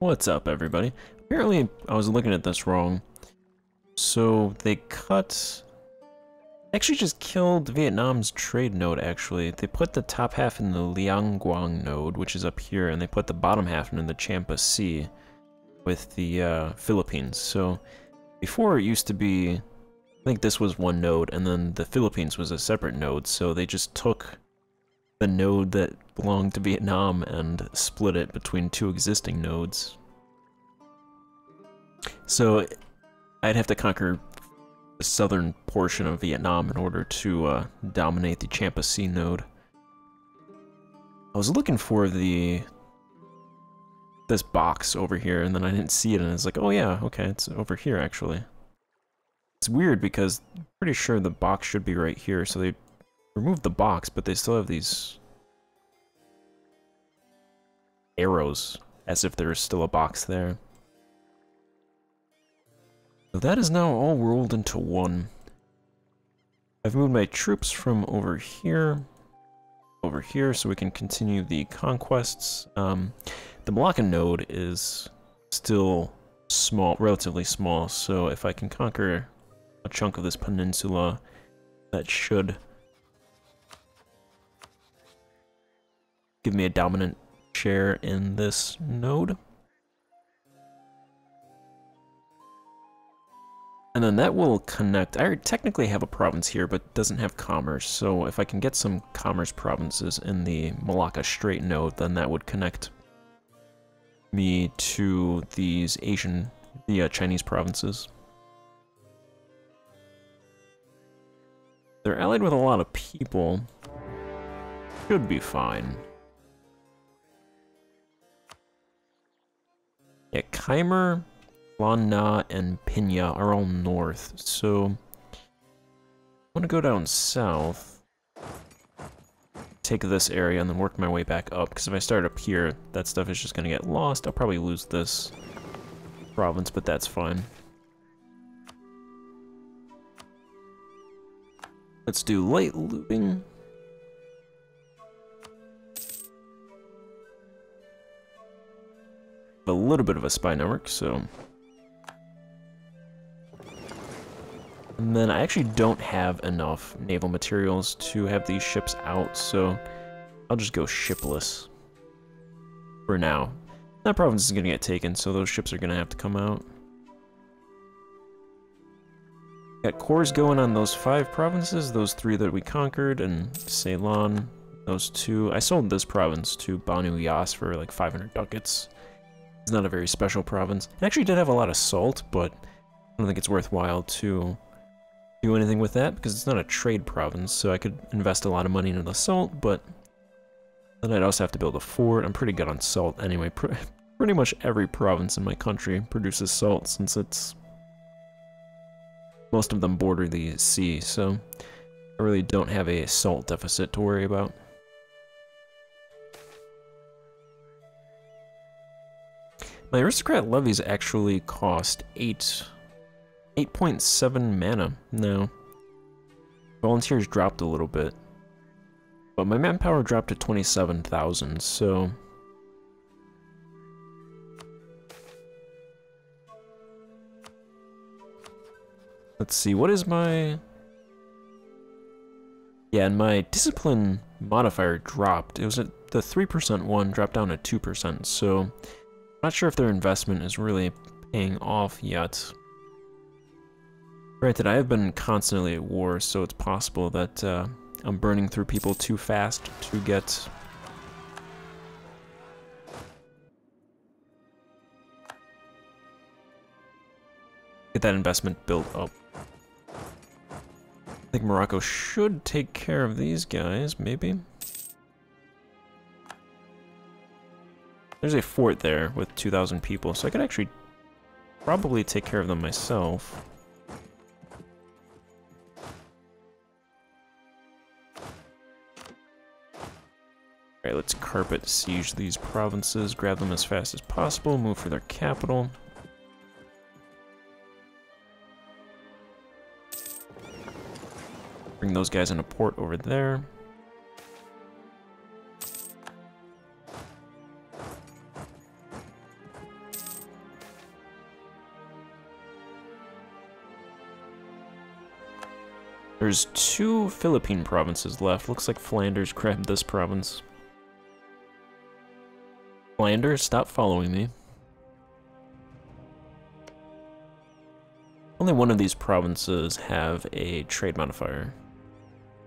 What's up, everybody? Apparently, I was looking at this wrong. So, they cut... actually just killed Vietnam's trade node, actually. They put the top half in the Liangguang node, which is up here, and they put the bottom half in the Champa Sea with the Philippines. So, before it used to be... I think this was one node, and then the Philippines was a separate node, so they just took the node that belonged to Vietnam and split it between two existing nodes. So I'd have to conquer the southern portion of Vietnam in order to dominate the Champa Sea node. I was looking for this box over here, and then I didn't see it, and I was like, oh yeah, okay, it's over here actually. It's weird because I'm pretty sure the box should be right here, so they removed the box, but they still have these arrows as if there is still a box there. So that is now all rolled into one. I've moved my troops from over here, so we can continue the conquests. The Malacca node is still small, relatively small, so if I can conquer a chunk of this peninsula, that should give me a dominant share in this node. And then that will connect. I technically have a province here, but doesn't have commerce. So if I can get some commerce provinces in the Malacca Strait node, then that would connect me to these Chinese provinces. They're allied with a lot of people. Should be fine. Yeah, Khmer, Lana, and Pinya are all north, so I want to go down south, take this area, and then work my way back up, because if I start up here, that stuff is just going to get lost. I'll probably lose this province, but that's fine. Let's do light looting. A little bit of a spy network, so... and then I actually don't have enough naval materials to have these ships out, so I'll just go shipless for now. That province is going to get taken, so those ships are going to have to come out. Got cores going on those 5 provinces, those 3 that we conquered, and Ceylon, those 2. I sold this province to Banu Yas for like 500 ducats. It's not a very special province. It actually did have a lot of salt, but I don't think it's worthwhile to do anything with that because it's not a trade province, so I could invest a lot of money into the salt, but then I'd also have to build a fort. I'm pretty good on salt anyway. Pretty much every province in my country produces salt since it's... most of them border the sea, so I really don't have a salt deficit to worry about. My aristocrat levies actually cost 8.7 mana. No. Volunteers dropped a little bit. But my manpower dropped to 27,000, so... let's see, what is my... yeah, and my discipline modifier dropped. It was at the 3% one, dropped down to 2%, so... not sure if their investment is really paying off yet. Granted, I have been constantly at war, so it's possible that I'm burning through people too fast to get... that investment built up. I think Morocco should take care of these guys, maybe? There's a fort there with 2,000 people, so I could actually probably take care of them myself. Alright, let's carpet siege these provinces, grab them as fast as possible, move for their capital. Bring those guys into port over there. There's two Philippine provinces left. Looks like Flanders grabbed this province. Flanders, stop following me. Only one of these provinces have a trade modifier.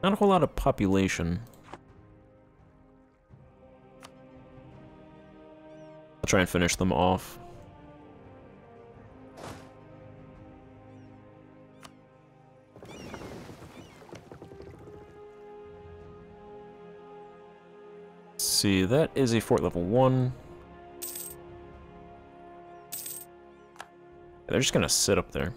Not a whole lot of population. I'll try and finish them off. Let's see, that is a fort level 1. They're just gonna sit up there.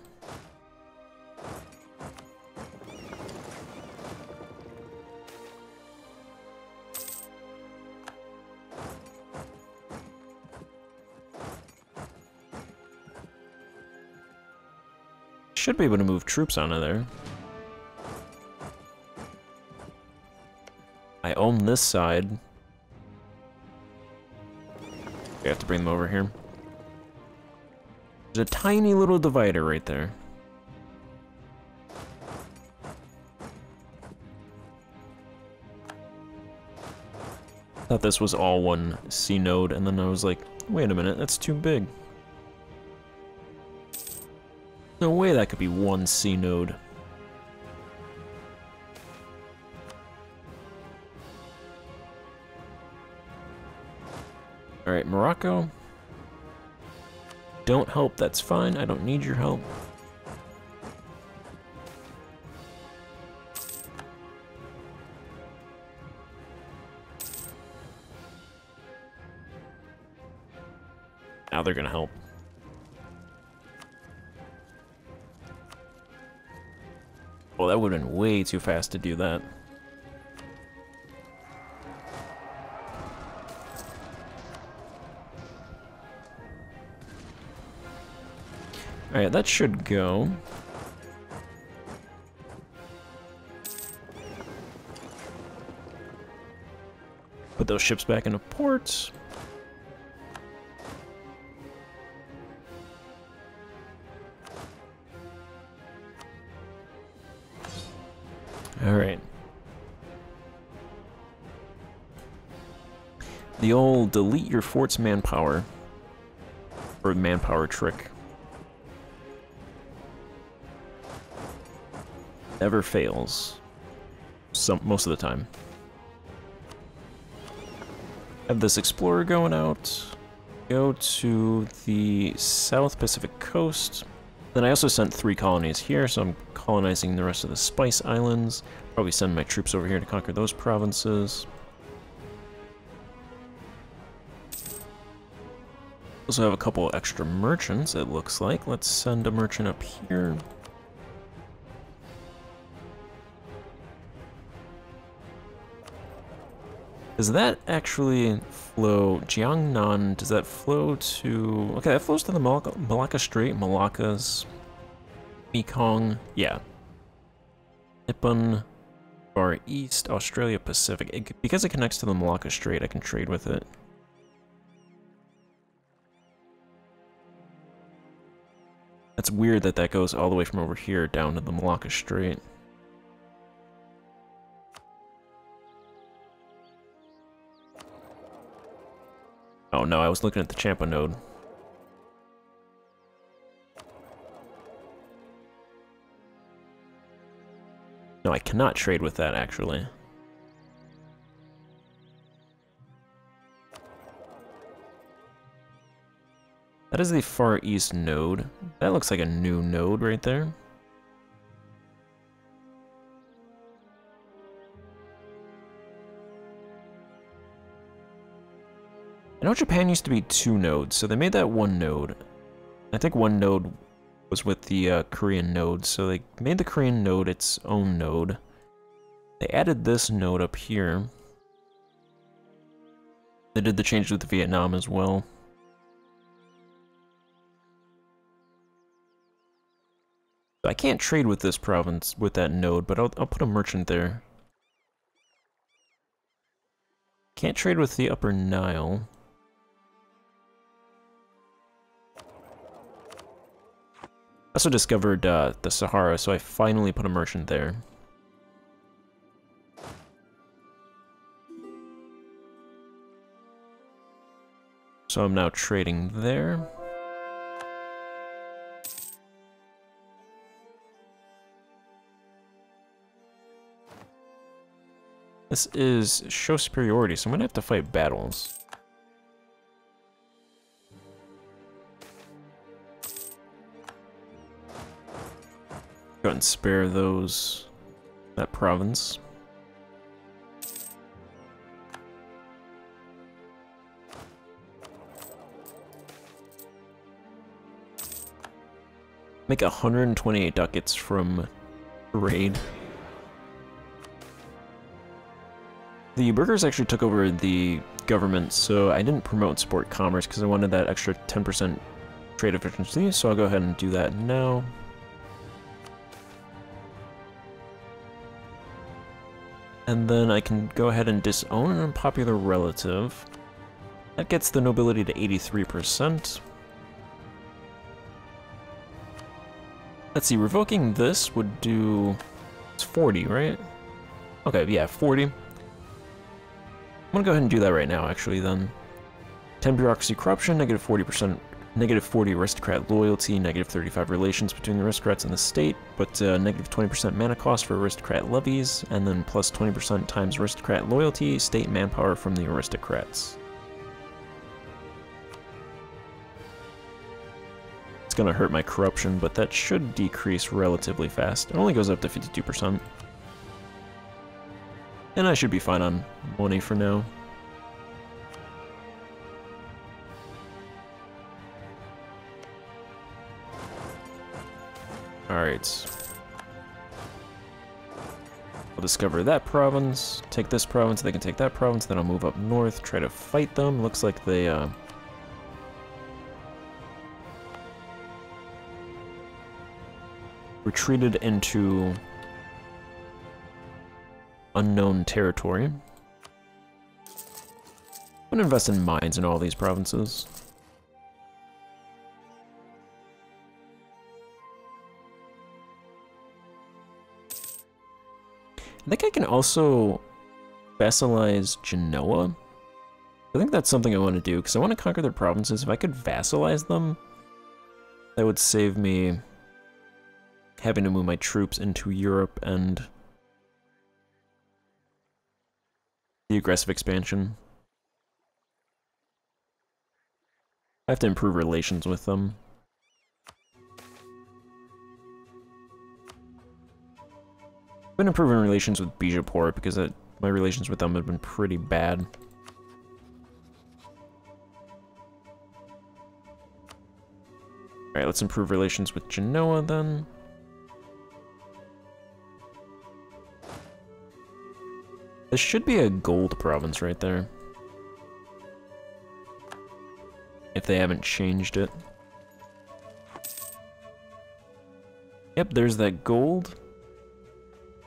Should be able to move troops onto there. I own this side. We have to bring them over here. There's a tiny little divider right there. I thought this was all one C node, and then I was like, wait a minute, that's too big. No way that could be one C node. Alright, Morocco. Don't help, that's fine. I don't need your help. Now they're gonna help. Well, that would have been way too fast to do that. Alright, that should go. Put those ships back into ports. Alright. The old delete your fort's manpower. Or manpower trick. Never fails. Most of the time. Have this explorer going out. Go to the South Pacific coast. Then I also sent 3 colonies here, so I'm colonizing the rest of the Spice Islands. Probably send my troops over here to conquer those provinces. Also have a couple extra merchants, it looks like. Let's send a merchant up here. Does that actually flow... Jiangnan, does that flow to... Okay, that flows to the Malacca Strait, Malacca's... Mekong, yeah. Nippon, Far East, Australia, Pacific. Because it connects to the Malacca Strait, I can trade with it. That's weird that that goes all the way from over here down to the Malacca Strait. Oh no, I was looking at the Champa node. No, I cannot trade with that, actually. That is the Far East node. That looks like a new node right there. I know Japan used to be 2 nodes, so they made that 1 node. I think 1 node was with the Korean node, so they made the Korean node its own node. They added this node up here. They did the change with Vietnam as well. I can't trade with this province, with that node, but I'll put a merchant there. Can't trade with the Upper Nile. I also discovered the Sahara, so I finally put a merchant there. So I'm now trading there. This is show superiority, so I'm gonna have to fight battles. Go and spare those, that province. Make 128 ducats from raid. The burgers actually took over the government, so I didn't promote sport commerce because I wanted that extra 10% trade efficiency, so I'll go ahead and do that now. And then I can go ahead and disown an unpopular relative. That gets the nobility to 83%. Let's see, revoking this would do... it's 40, right? Okay, yeah, 40. I'm gonna go ahead and do that right now, actually, then. 10 bureaucracy corruption, negative 40%, negative 40 aristocrat loyalty, negative 35 relations between the aristocrats and the state, but negative 20% mana cost for aristocrat levies, and then plus 20% times aristocrat loyalty, state manpower from the aristocrats. It's gonna hurt my corruption, but that should decrease relatively fast. It only goes up to 52%. And I should be fine on money for now. Alright. I'll discover that province, take this province, they can take that province, then I'll move up north, try to fight them. Looks like they, retreated into unknown territory. I'm gonna invest in mines in all these provinces. I think I can also vassalize Genoa. I think that's something I want to do, because I want to conquer their provinces. If I could vassalize them, that would save me having to move my troops into Europe and the aggressive expansion. I have to improve relations with them. I've been improving relations with Bijapur because my relations with them have been pretty bad. Alright, let's improve relations with Genoa then. This should be a gold province right there, if they haven't changed it. Yep, there's that gold.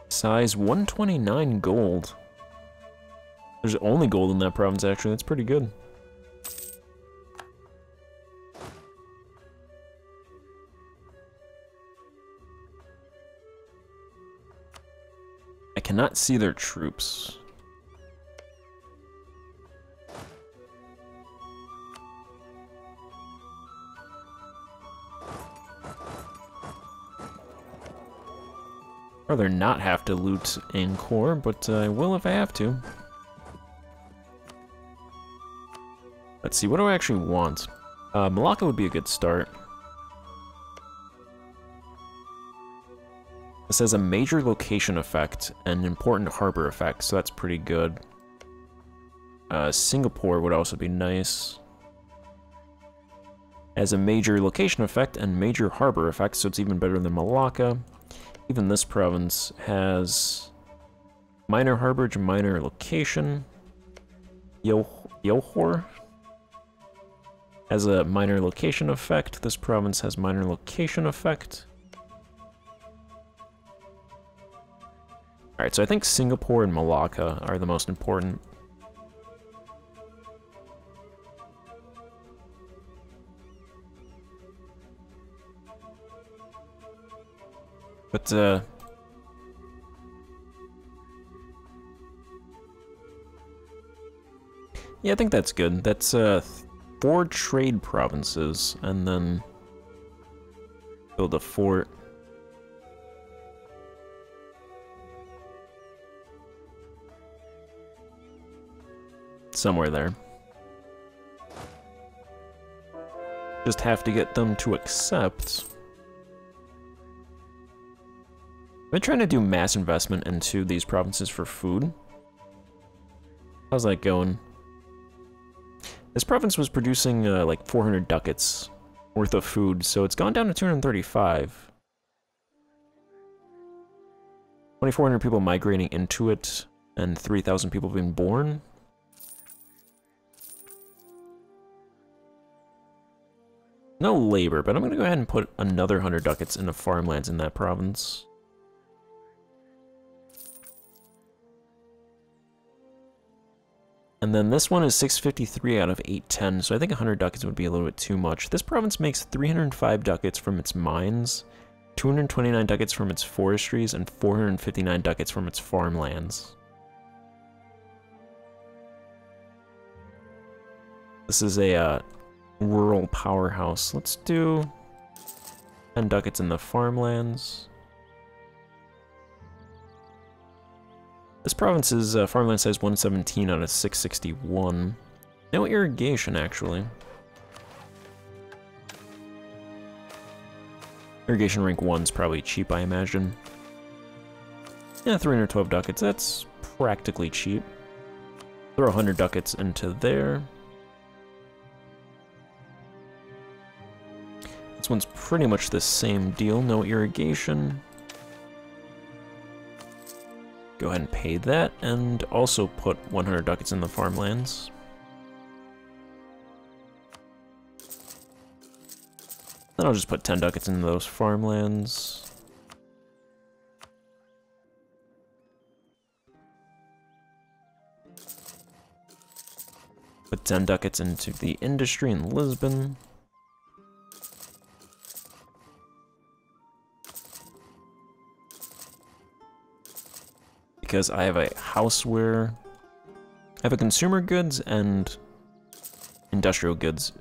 Size 129 gold. There's only gold in that province, actually. That's pretty good. I cannot see their troops. I'd rather not have to loot in core, but I will if I have to. Let's see, what do I actually want? Malacca would be a good start. This has a major location effect and an important harbor effect, so that's pretty good. Singapore would also be nice. Has a major location effect and major harbor effect, so it's even better than Malacca. Even this province has minor harbor, minor location. Yohor has a minor location effect. This province has minor location effect. Alright, so I think Singapore and Malacca are the most important. But, yeah, I think that's good. That's, 4 trade provinces and then build a fort. Somewhere there. Just have to get them to accept. I've been trying to do mass investment into these provinces for food. How's that going? This province was producing like 400 ducats worth of food, so it's gone down to 235. 2,400 people migrating into it, and 3,000 people being born. No labor, but I'm gonna go ahead and put another 100 ducats into farmlands in that province. And then this one is 653 out of 810, so I think 100 ducats would be a little bit too much. This province makes 305 ducats from its mines, 229 ducats from its forestries, and 459 ducats from its farmlands. This is a rural powerhouse. Let's do 10 ducats in the farmlands. This province's farmland size 117 out of 661. No irrigation, actually. Irrigation rank 1's probably cheap, I imagine. Yeah, 312 ducats, that's practically cheap. Throw 100 ducats into there. This one's pretty much the same deal, no irrigation. Go ahead and pay that, and also put 100 ducats in the farmlands. Then I'll just put 10 ducats into those farmlands. Put 10 ducats into the industry in Lisbon. Because I have a houseware, I have a consumer goods and industrial goods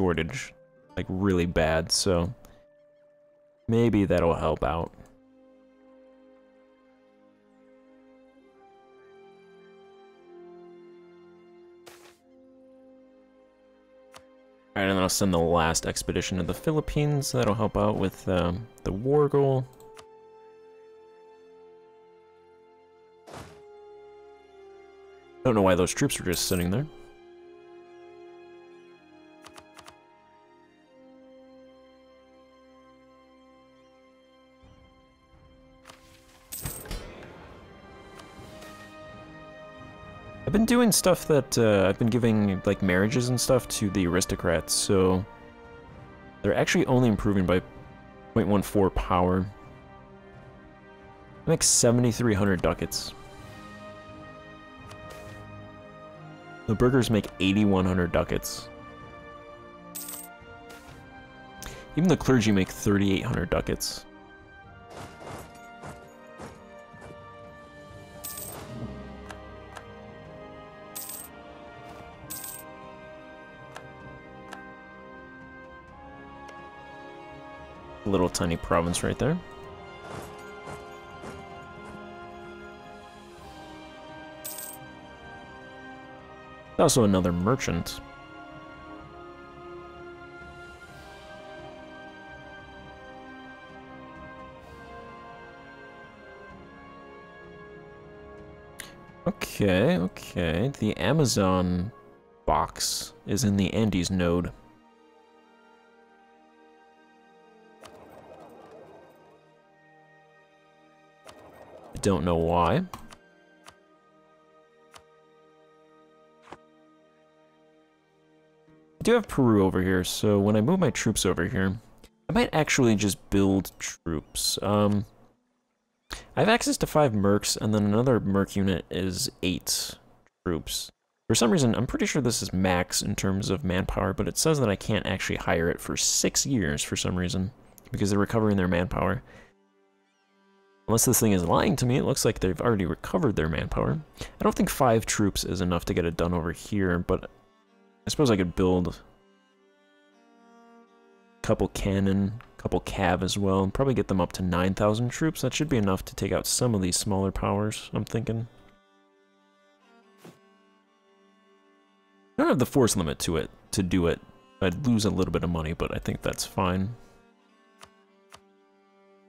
shortage, like really bad, so maybe that'll help out. Alright, and then I'll send the last expedition to the Philippines, that'll help out with the war goal. I don't know why those troops are just sitting there. I've been doing stuff that I've been giving like marriages and stuff to the aristocrats, so they're actually only improving by 0.14 power. I make 7,300 ducats. The burgers make 8,100 ducats. Even the clergy make 3,800 ducats. A little tiny province right there. Also another merchant. Okay, okay. The Amazon box is in the Andes node. I don't know why. I do have Peru over here, so when I move my troops over here, I might actually just build troops. I have access to 5 mercs, and then another merc unit is 8 troops. For some reason, I'm pretty sure this is max in terms of manpower, but it says that I can't actually hire it for 6 years for some reason, because they're recovering their manpower. Unless this thing is lying to me, it looks like they've already recovered their manpower. I don't think 5 troops is enough to get it done over here, but I suppose I could build a couple cannon, a couple cav as well, and probably get them up to 9,000 troops. That should be enough to take out some of these smaller powers, I'm thinking. I don't have the force limit to it, to do it. I'd lose a little bit of money, but I think that's fine.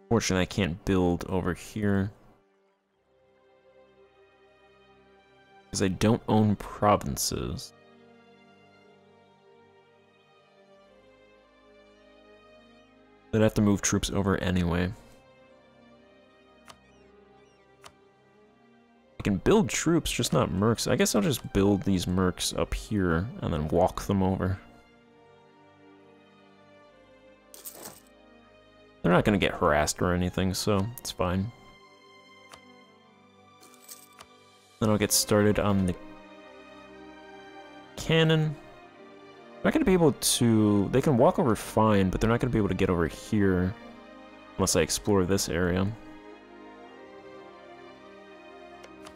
Fortunately, I can't build over here, because I don't own provinces. I'd have to move troops over anyway. I can build troops, just not mercs. I guess I'll just build these mercs up here and then walk them over. They're not going to get harassed or anything, so it's fine. Then I'll get started on the cannon. They're not going to be able to... They can walk over fine, but they're not going to be able to get over here unless I explore this area.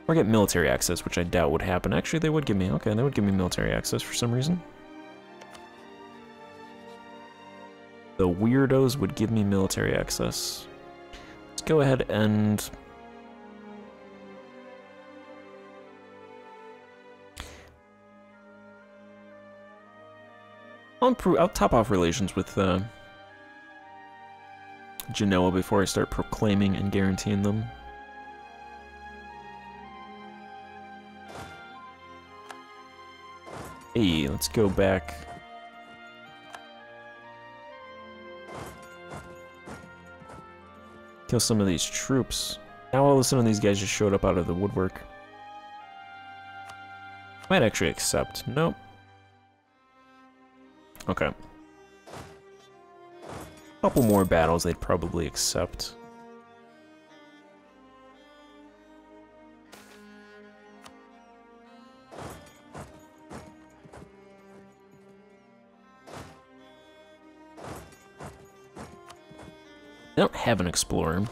Or get military access, which I doubt would happen. Actually, they would give me... Okay, they would give me military access for some reason. The weirdos would give me military access. Let's go ahead and... I'll top off relations with Genoa before I start proclaiming and guaranteeing them. Hey, let's go back. Kill some of these troops. Now all of a sudden these guys just showed up out of the woodwork. Might actually accept. Nope. Okay. Couple more battles they'd probably accept. I don't have an explorer.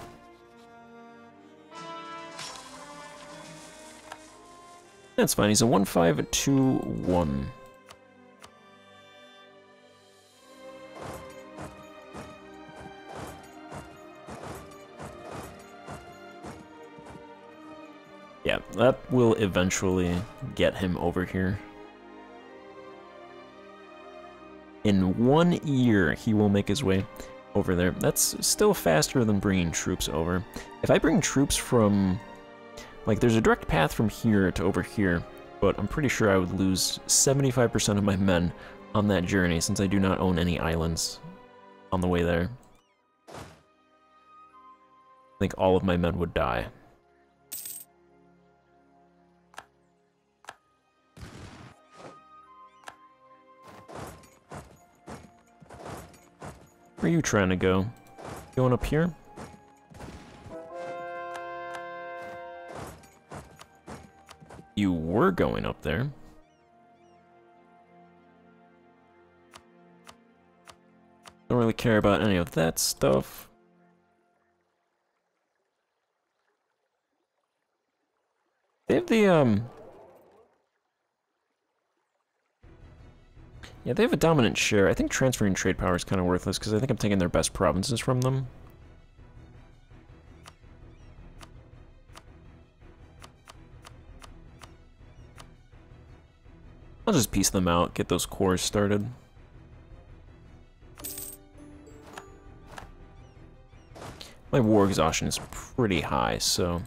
That's fine, he's a 1521. Yeah, that will eventually get him over here. In 1 year, he will make his way over there. That's still faster than bringing troops over. If I bring troops from... Like, there's a direct path from here to over here, but I'm pretty sure I would lose 75% of my men on that journey, since I do not own any islands on the way there. I think all of my men would die. Where are you trying to go? Going up here? You were going up there. Don't really care about any of that stuff. They have the, Yeah, they have a dominant share. I think transferring trade power is kind of worthless, because I think I'm taking their best provinces from them. I'll just piece them out, get those cores started. My war exhaustion is pretty high, so...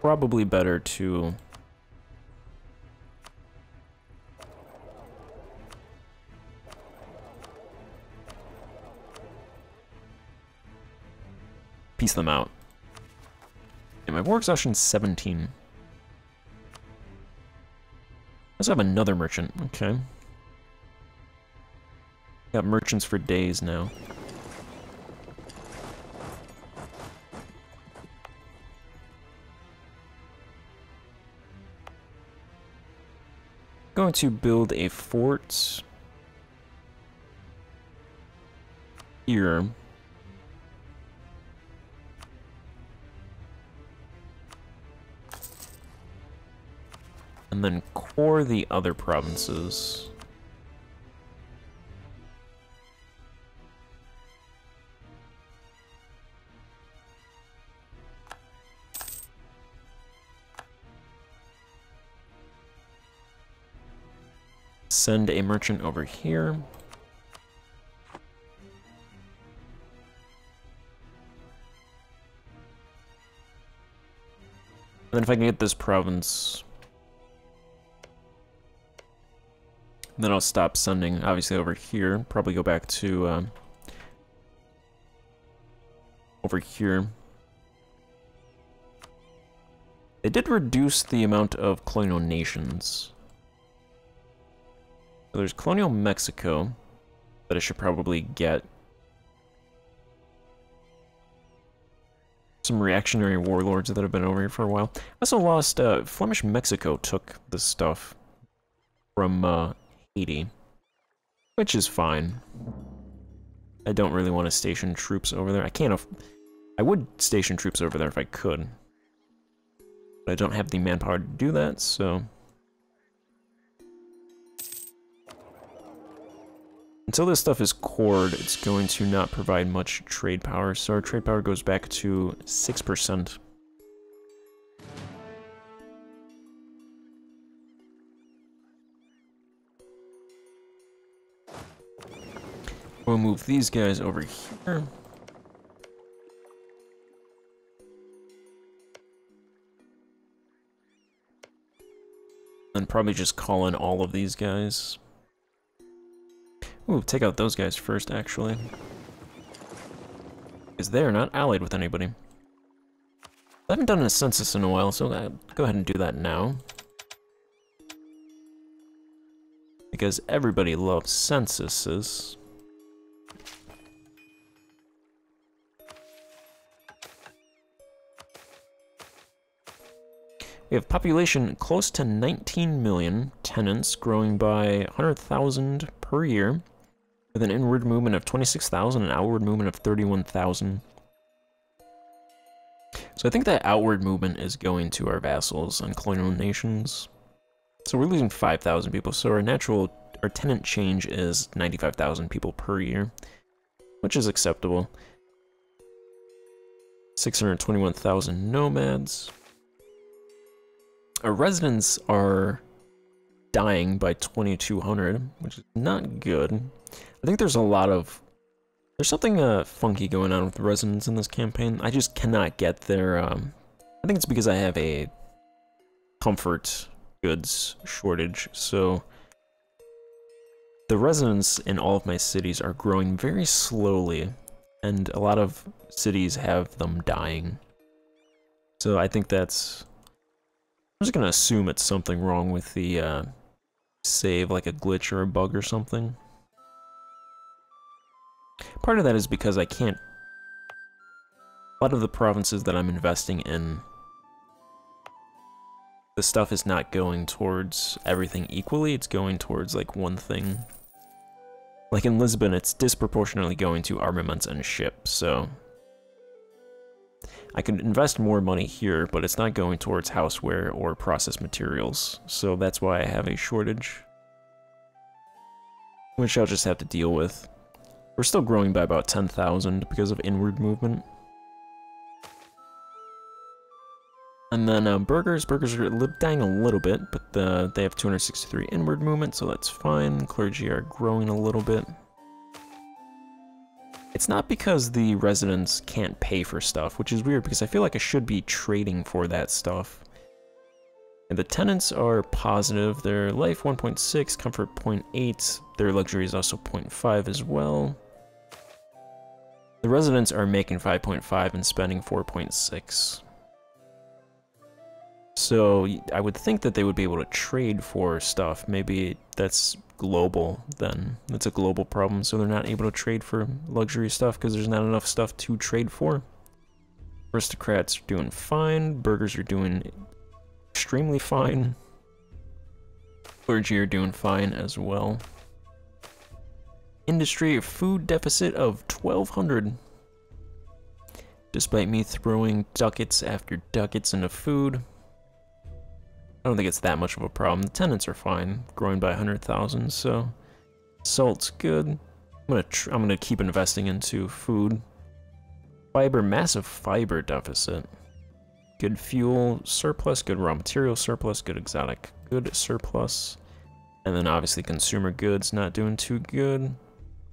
Probably better to... piece them out. And my war exhaustion is 17. Let's have another merchant. Okay. Got merchants for days now. Going to build a fort here. and then core the other provinces. Send a merchant over here. And then if I can get this province, then I'll stop sending, obviously, over here. Probably go back to over here. They did reduce the amount of colonial nations. So there's colonial Mexico that I should probably get. Some reactionary warlords that have been over here for a while. I also lost, Flemish Mexico took this stuff from Haiti, which is fine. I don't really want to station troops over there. I can't, I would station troops over there if I could. But I don't have the manpower to do that, so. Until this stuff is cored, it's going to not provide much trade power, so our trade power goes back to 6%. We'll move these guys over here. And probably just call in all of these guys. Ooh, take out those guys first, actually. Because they're not allied with anybody. I haven't done a census in a while, so I'll go ahead and do that now. Because everybody loves censuses. We have population close to 19 million, tenants growing by 100,000 per year, with an inward movement of 26,000 and an outward movement of 31,000. So I think that outward movement is going to our vassals and colonial nations. So we're losing 5,000 people, so our tenant change is 95,000 people per year, which is acceptable. 621,000 nomads. Our residents are dying by 2,200, which is not good. I think there's a lot of... There's something funky going on with the residents in this campaign. I just cannot get their... I think it's because I have a comfort goods shortage, so... The residents in all of my cities are growing very slowly, and a lot of cities have them dying. So I think that's... I'm just gonna assume it's something wrong with the, save, like a glitch or a bug or something. Part of that is because I can't... A lot of the provinces that I'm investing in, the stuff is not going towards everything equally, it's going towards, like, one thing. Like in Lisbon, it's disproportionately going to armaments and ships, so... I could invest more money here, but it's not going towards houseware or processed materials, so that's why I have a shortage. Which I'll just have to deal with. We're still growing by about 10,000 because of inward movement. And then burghers. Burghers are dying a little bit, but they have 263 inward movement, so that's fine. Clergy are growing a little bit. It's not because the residents can't pay for stuff, which is weird because I feel like I should be trading for that stuff. And the tenants are positive. Their life 1.6, comfort 0.8, their luxury is also 0.5 as well. The residents are making 5.5 and spending 4.6. So I would think that they would be able to trade for stuff. Maybe that's global then. That's a global problem, so they're not able to trade for luxury stuff because there's not enough stuff to trade for. Aristocrats are doing fine. Burghers are doing extremely fine. Clergy are doing fine as well. Industry, food deficit of 1,200. Despite me throwing ducats after ducats into food. I don't think it's that much of a problem. The tenants are fine, growing by 100,000, so salt's good. I'm gonna keep investing into food. Fiber, massive fiber deficit. Good fuel surplus, good raw material surplus, good exotic good surplus. And then obviously consumer goods not doing too good.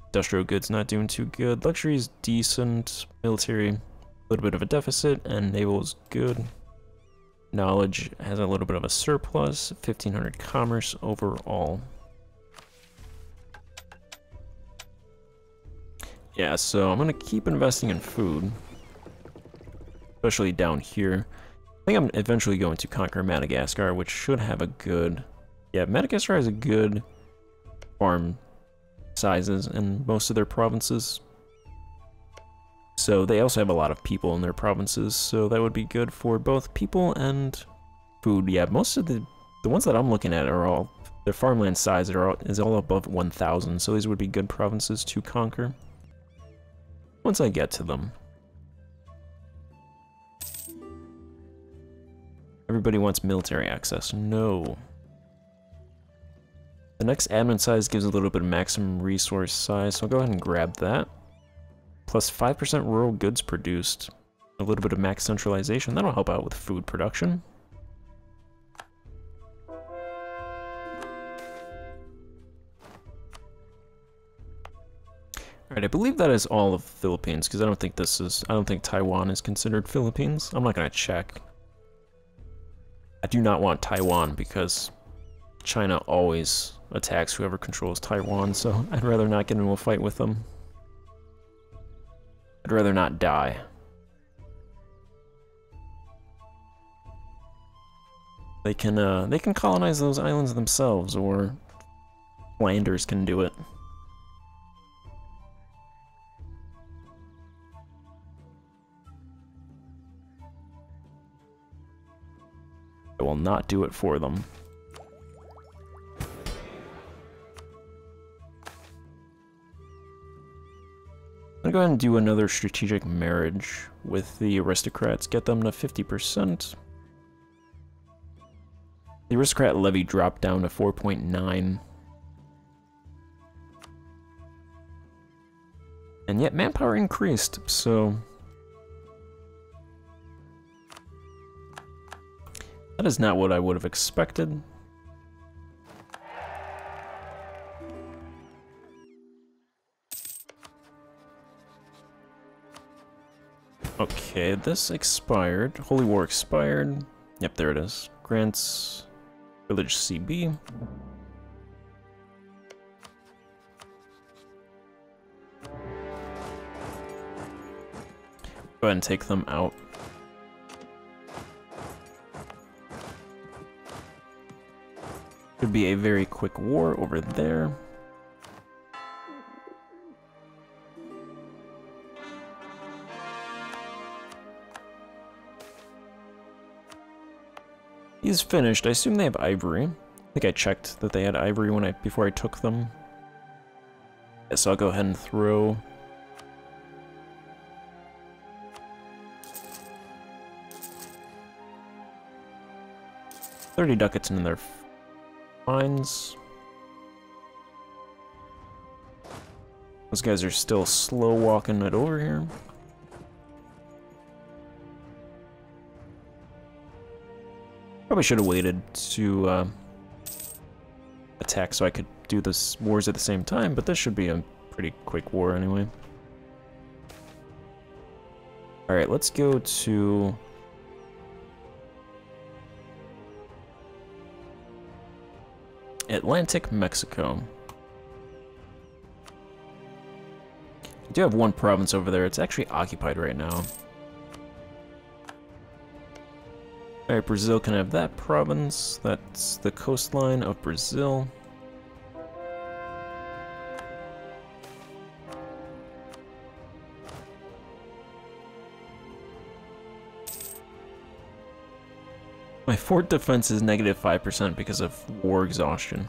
Industrial goods not doing too good. Luxury is decent. Military, a little bit of a deficit. And naval is good. Knowledge has a little bit of a surplus. 1,500 commerce overall. Yeah, so I'm gonna keep investing in food. Especially down here. I think I'm eventually going to conquer Madagascar, which should have a good... Yeah, Madagascar has a good farm sizes in most of their provinces. So they also have a lot of people in their provinces, so that would be good for both people and food. Yeah, most of the ones that I'm looking at are all... Their farmland size is all above 1,000, so these would be good provinces to conquer. Once I get to them. Everybody wants military access. No. The next admin size gives a little bit of maximum resource size, so I'll go ahead and grab that. Plus 5% rural goods produced. A little bit of max centralization. That'll help out with food production. Alright, I believe that is all of Philippines, because I don't think Taiwan is considered Philippines. I'm not going to check. I do not want Taiwan because China always attacks whoever controls Taiwan, so I'd rather not get into a fight with them. I'd rather not die. They can colonize those islands themselves, or Flanders can do it. I will not do it for them. I'm gonna go ahead and do another strategic marriage with the aristocrats, get them to 50%. The aristocrat levy dropped down to 4.9. And yet manpower increased, so... That is not what I would have expected. Okay, this expired. Holy War expired. Yep, there it is. Grants Village CB. Go ahead and take them out. Could be a very quick war over there. He's finished. I assume they have ivory. I think I checked that they had ivory before I took them. Yeah, so I'll go ahead and throw. $30 ducats in their mines. Those guys are still slow walking it over here. Probably should have waited to attack so I could do the wars at the same time, but this should be a pretty quick war anyway. Alright, let's go to... Atlantic Mexico. I do have one province over there. It's actually occupied right now. Alright, Brazil can have that province. That's the coastline of Brazil. My fort defense is negative 5% because of war exhaustion.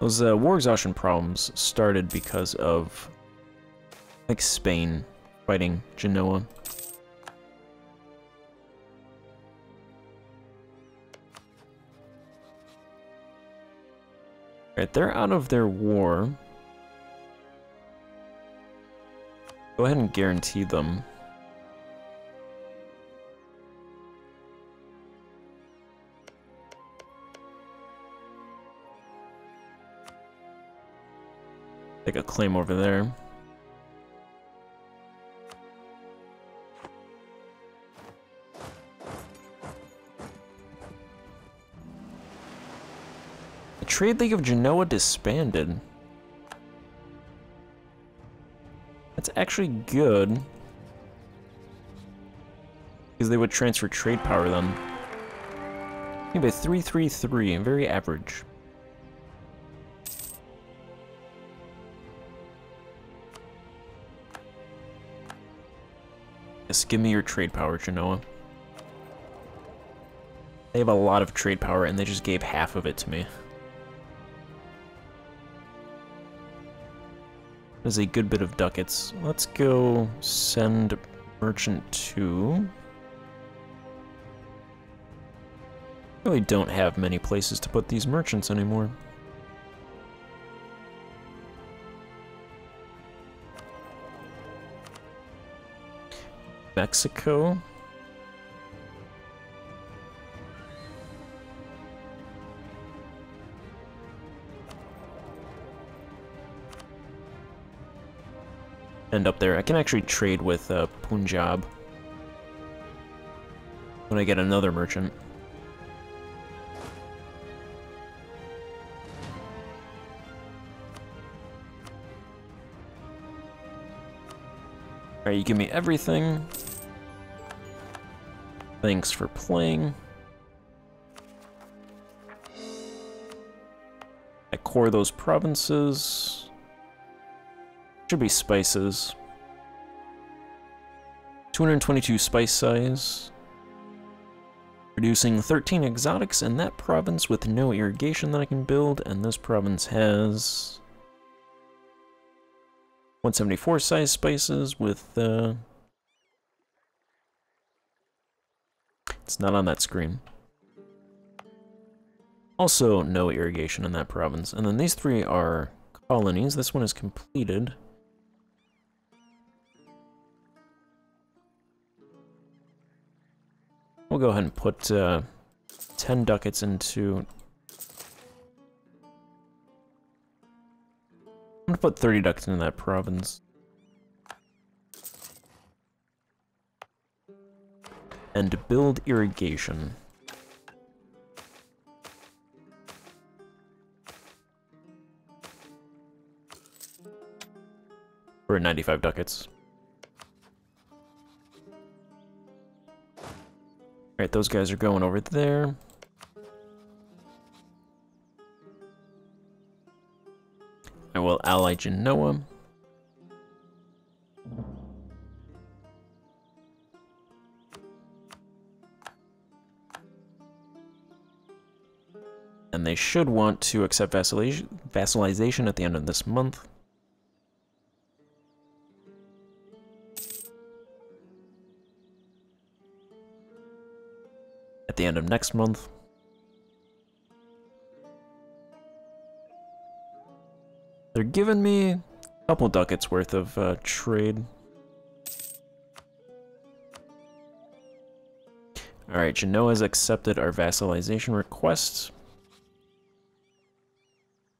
Those war exhaustion problems started because of, like, Spain fighting Genoa. Alright, they're out of their war. Go ahead and guarantee them. Take a claim over there. The Trade League of Genoa disbanded. That's actually good, because they would transfer trade power then. Anyway, 333, very average. Just give me your trade power, Genoa. They have a lot of trade power, and they just gave half of it to me. That is a good bit of ducats. Let's go send merchant to... Really don't have many places to put these merchants anymore. Mexico. End up there. I can actually trade with Punjab when I get another merchant. Alright, you give me everything. Thanks for playing. I core those provinces. Should be spices. 222 spice size. Producing 13 exotics in that province with no irrigation that I can build, and this province has 174 size spices with It's not on that screen. Also no irrigation in that province. And then these three are colonies. This one is completed. We'll go ahead and put 10 ducats into... I'm gonna put 30 ducats into that province. And build irrigation. For 95 ducats. Alright, those guys are going over there. I will ally Genoa. And they should want to accept vassalization at the end of this month. At the end of next month. They're giving me a couple ducats worth of trade. Alright, Genoa's accepted our vassalization requests.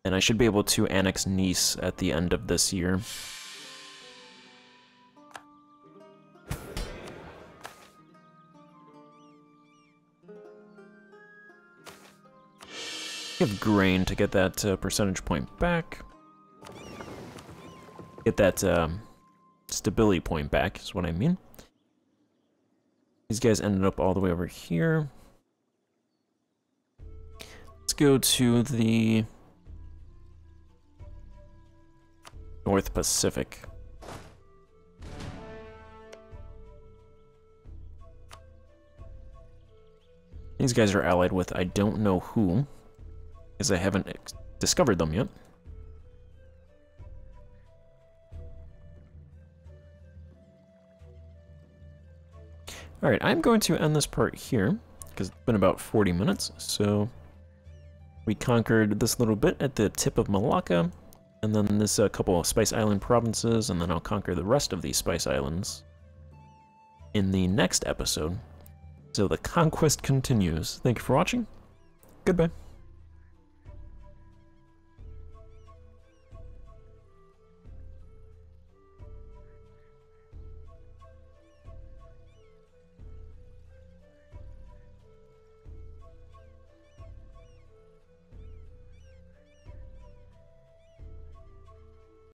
And I should be able to annex Nice at the end of this year. Give grain to get that percentage point back. Get that stability point back is what I mean. These guys ended up all the way over here. Let's go to the North Pacific. These guys are allied with I don't know who. Because I haven't discovered them yet. Alright, I'm going to end this part here, because it's been about 40 minutes, so We conquered this little bit at the tip of Malacca, and then this couple of Spice Island provinces, and then I'll conquer the rest of these Spice Islands in the next episode. So the conquest continues. Thank you for watching. Goodbye.